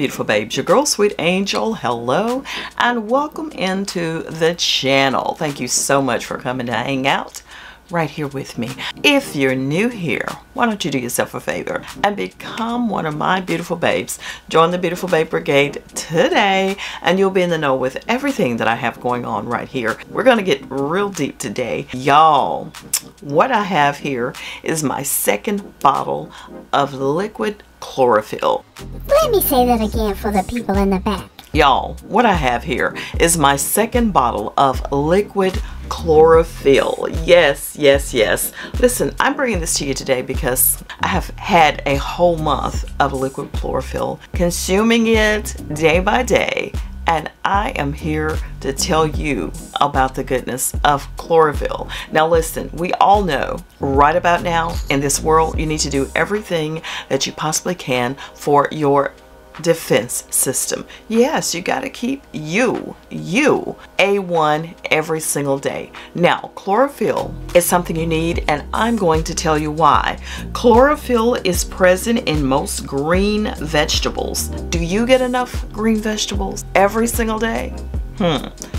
beautiful babes, your girl Sweet Angel. Hello and welcome into the channel. Thank you so much for coming to hang out right here with me. If you're new here, why don't you do yourself a favor and become one of my beautiful babes. Join the Beautiful Babe Brigade today and you'll be in the know with everything that I have going on right here. We're gonna get real deep today. Y'all, what I have here is my second bottle of liquid chlorophyll. Let me say that again for the people in the back. Y'all, what I have here is my second bottle of liquid chlorophyll. Yes, yes, yes. Listen, I'm bringing this to you today because I have had a whole month of liquid chlorophyll, consuming it day by day, and I am here to tell you about the goodness of chlorophyll. Now listen, we all know right about now in this world, you need to do everything that you possibly can for your defense system. Yes, you got to keep you A1 every single day. Now, chlorophyll is something you need, and I'm going to tell you why. Chlorophyll is present in most green vegetables. Do you get enough green vegetables every single day?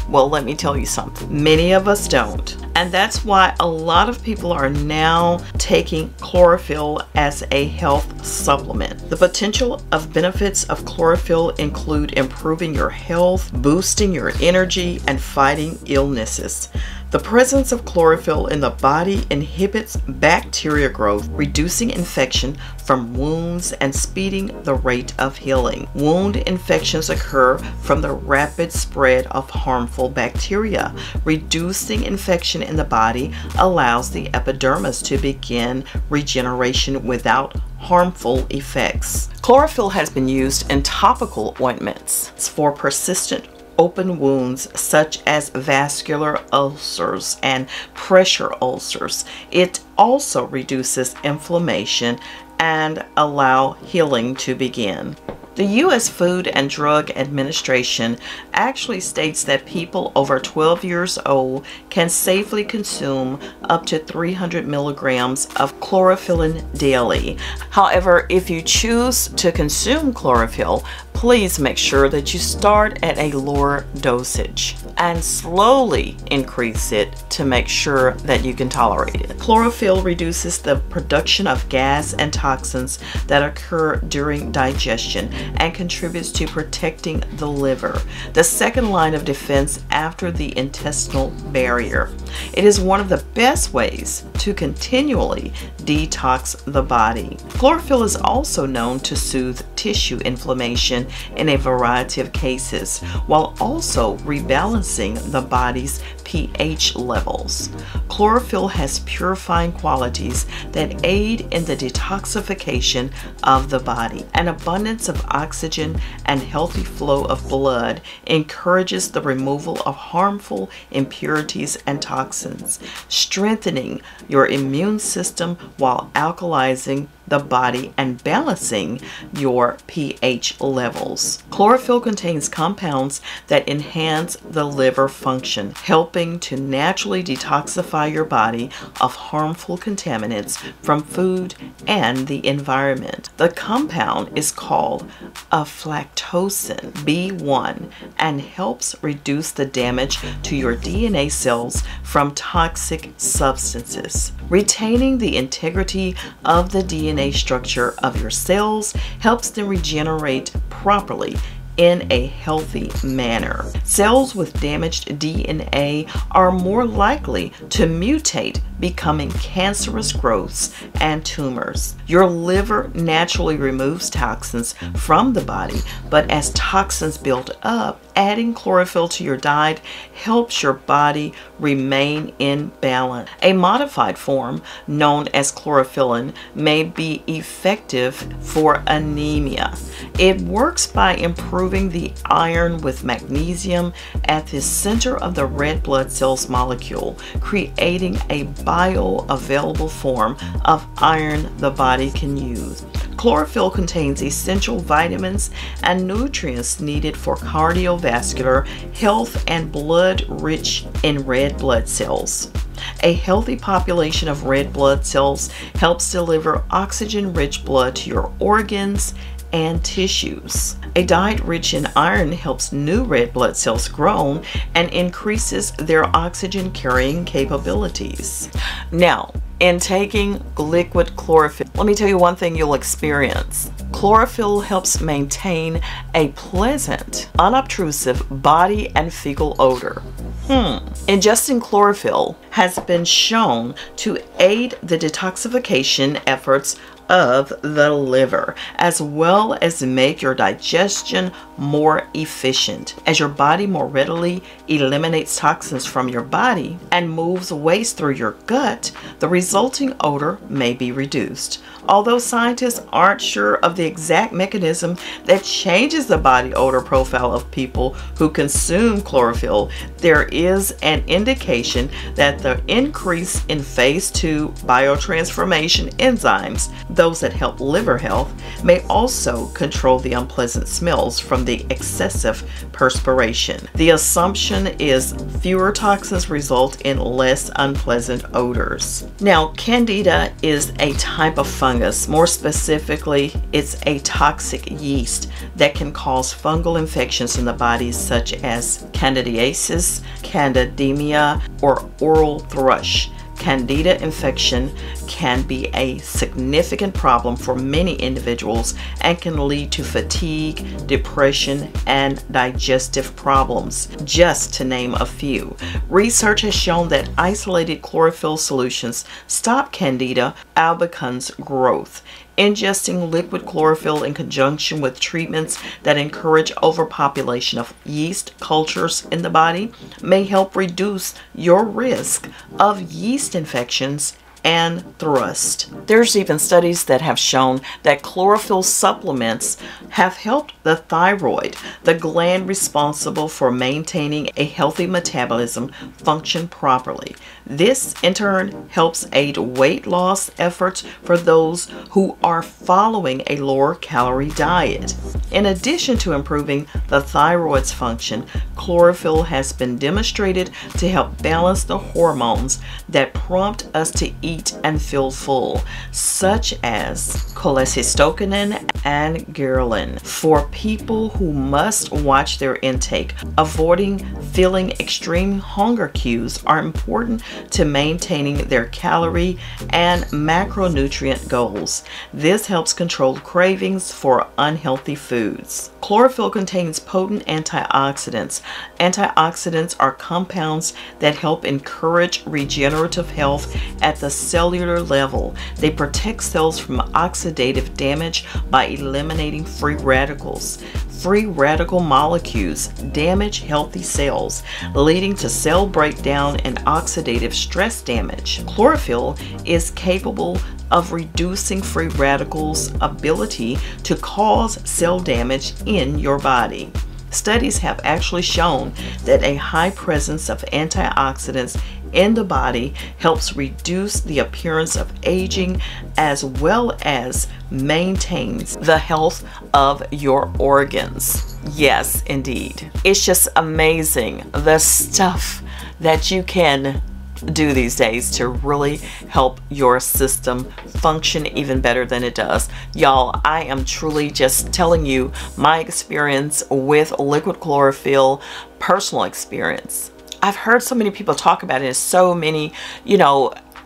Well, let me tell you something. Many of us don't. And that's why a lot of people are now taking chlorophyll as a health supplement. The potential of benefits of chlorophyll include improving your health, boosting your energy, and fighting illnesses. The presence of chlorophyll in the body inhibits bacteria growth, reducing infection from wounds and speeding the rate of healing. Wound infections occur from the rapid spread of harmful bacteria. Reducing infection in the body allows the epidermis to begin regeneration without harmful effects. Chlorophyll has been used in topical ointments for persistent open wounds such as vascular ulcers and pressure ulcers. It also reduces inflammation and allows healing to begin. The U.S. Food and Drug Administration actually states that people over 12 years old can safely consume up to 300 milligrams of chlorophyllin daily. However, if you choose to consume chlorophyll, please make sure that you start at a lower dosage and slowly increase it to make sure that you can tolerate it. Chlorophyll reduces the production of gas and toxins that occur during digestion and contributes to protecting the liver, the second line of defense after the intestinal barrier. It is one of the best ways to continually detox the body. Chlorophyll is also known to soothe tissue inflammation in a variety of cases, while also rebalancing the body's pH levels. Chlorophyll has purifying qualities that aid in the detoxification of the body. An abundance of oxygen and healthy flow of blood encourages the removal of harmful impurities and toxins, strengthening your immune system while alkalizing the body and balancing your pH levels. Chlorophyll contains compounds that enhance the liver function, helping to naturally detoxify your body of harmful contaminants from food and the environment. The compound is called aflatoxin B1 and helps reduce the damage to your DNA cells from toxic substances. Retaining the integrity of the DNA structure of your cells helps them regenerate properly in a healthy manner. Cells with damaged DNA are more likely to mutate, becoming cancerous growths and tumors. Your liver naturally removes toxins from the body, but as toxins build up, adding chlorophyll to your diet helps your body remain in balance. A modified form known as chlorophyllin may be effective for anemia. It works by improving the iron with magnesium at the center of the red blood cells molecule, creating a bioavailable form of iron the body can use. Chlorophyll contains essential vitamins and nutrients needed for cardiovascular health and blood rich in red blood cells. A healthy population of red blood cells helps deliver oxygen-rich blood to your organs and tissues. A diet rich in iron helps new red blood cells grow and increases their oxygen-carrying capabilities. Now, in taking liquid chlorophyll, let me tell you one thing you'll experience. Chlorophyll helps maintain a pleasant, unobtrusive body and fecal odor. Ingesting chlorophyll has been shown to aid the detoxification efforts of the liver, as well as make your digestion more efficient, as your body more readily eliminates toxins from your body and moves waste through your gut. The resulting odor may be reduced. Although scientists aren't sure of the exact mechanism that changes the body odor profile of people who consume chlorophyll, there is an indication that the increase in phase 2 biotransformation enzymes, those that help liver health, may also control the unpleasant smells from the excessive perspiration. The assumption is fewer toxins result in less unpleasant odors. Now, Candida is a type of fungus. More specifically, it's a toxic yeast that can cause fungal infections in the body, such as candidiasis, candidemia, or oral thrush. Candida infection can be a significant problem for many individuals and can lead to fatigue, depression, and digestive problems, just to name a few. Research has shown that isolated chlorophyll solutions stop Candida albicans growth. Ingesting liquid chlorophyll in conjunction with treatments that encourage overpopulation of yeast cultures in the body may help reduce your risk of yeast infections and thrust. There's even studies that have shown that chlorophyll supplements have helped the thyroid, the gland responsible for maintaining a healthy metabolism, function properly. This in turn helps aid weight loss efforts for those who are following a lower calorie diet. In addition to improving the thyroid's function, chlorophyll has been demonstrated to help balance the hormones that prompt us to eat and feel full, such as cholecystokinin and ghrelin, for people who must watch their intake. Avoiding feeling extreme hunger cues are important to maintaining their calorie and macronutrient goals. This helps control cravings for unhealthy foods. Chlorophyll contains potent antioxidants. Antioxidants are compounds that help encourage regenerative health at the cellular level. They protect cells from oxidative damage by eliminating free radicals. Free radical molecules damage healthy cells, leading to cell breakdown and oxidative stress damage. Chlorophyll is capable of reducing free radicals' ability to cause cell damage in your body. Studies have actually shown that a high presence of antioxidants in the body helps reduce the appearance of aging, as well as maintains the health of your organs. Yes, indeed. It's just amazing the stuff that you can do these days to really help your system function even better than it does. Y'all, I am truly just telling you my experience with liquid chlorophyll, personal experience. I've heard so many people talk about it in so many,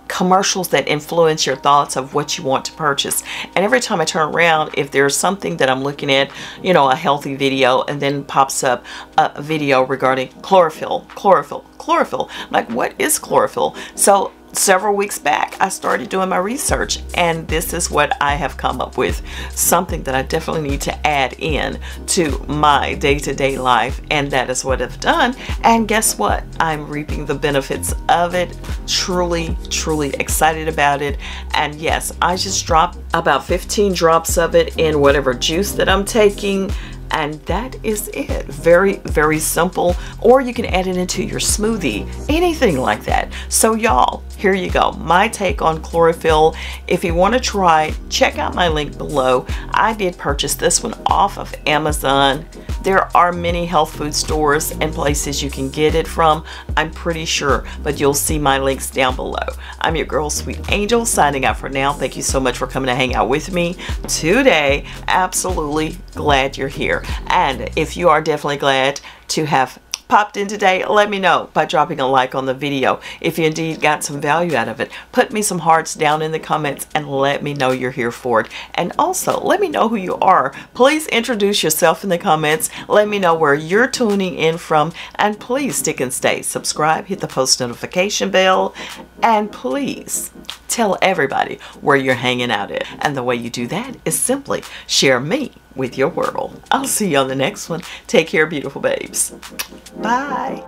commercials that influence your thoughts of what you want to purchase. And every time I turn around, if there's something that I'm looking at, a healthy video, and then pops up a video regarding chlorophyll. I'm like, what is chlorophyll? So several weeks back, I started doing my research, and this is what I have come up with. Something that I definitely need to add in to my day-to-day life, and that is what I've done. And guess what? I'm reaping the benefits of it. Truly, truly excited about it. And yes, I just dropped about 15 drops of it in whatever juice that I'm taking. And that is it. Very, very simple. Or you can add it into your smoothie, anything like that. So y'all, here you go. My take on chlorophyll. If you want to try, check out my link below. I did purchase this one off of Amazon. There are many health food stores and places you can get it from, I'm pretty sure, but you'll see my links down below. I'm your girl, Sweet Angel, signing out for now. Thank you so much for coming to hang out with me today. Absolutely glad you're here. And if you are definitely glad to have popped in today, let me know by dropping a like on the video. If you indeed got some value out of it, put me some hearts down in the comments and let me know you're here for it. And also let me know who you are. Please introduce yourself in the comments. Let me know where you're tuning in from, and please stick and stay. Subscribe, hit the post notification bell, and please tell everybody where you're hanging out at. And the way you do that is simply share me with your world. I'll see you on the next one. Take care, beautiful babes. Bye.